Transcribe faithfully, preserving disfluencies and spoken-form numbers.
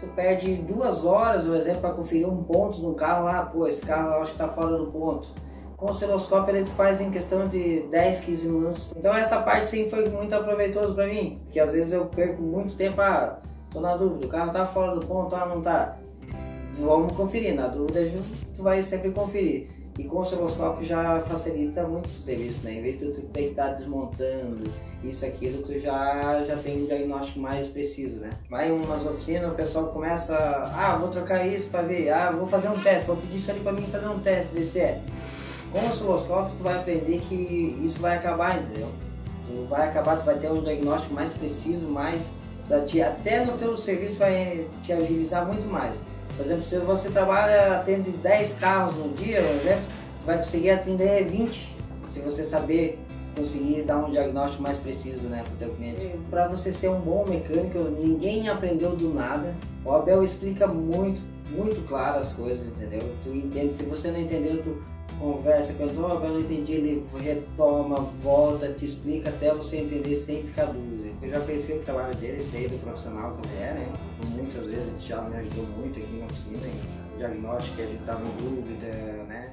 tu perde duas horas, por exemplo, para conferir um ponto no carro, ah, pô, esse carro eu acho que tá fora do ponto. Com o osciloscópio ele faz em questão de dez, quinze minutos. Então essa parte sim foi muito aproveitosa para mim, porque às vezes eu perco muito tempo, ah, tô na dúvida, o carro tá fora do ponto, ah, não tá. Vamos conferir, na dúvida tu vai sempre conferir. E com o osciloscópio já facilita muito o serviço, né? Em vez de tu ter que estar desmontando isso, aquilo, tu já, já tem um diagnóstico mais preciso, né? Vai em umas oficinas, o pessoal começa, ah, vou trocar isso para ver, ah, vou fazer um teste, vou pedir isso ali para mim fazer um teste, ver se é. Com o osciloscópio tu vai aprender que isso vai acabar, entendeu? Tu vai acabar, tu vai ter um diagnóstico mais preciso, mais, até no teu serviço vai te agilizar muito mais. Por exemplo, se você trabalha, atende dez carros no dia, por exemplo, vai conseguir atender vinte, se você saber conseguir dar um diagnóstico mais preciso, né, para o teu cliente. Para você ser um bom mecânico, ninguém aprendeu do nada. O Abel explica muito, muito claro as coisas, entendeu? Tu entende, se você não entendeu, tu conversa com o Abel, não entendi, ele retoma, volta, te explica até você entender sem ficar dúvida. Eu já pensei no trabalho dele, sei do profissional que ele é, né? Muitas vezes ele já me ajudou muito aqui na oficina, em diagnóstico, a gente estava em dúvida, né?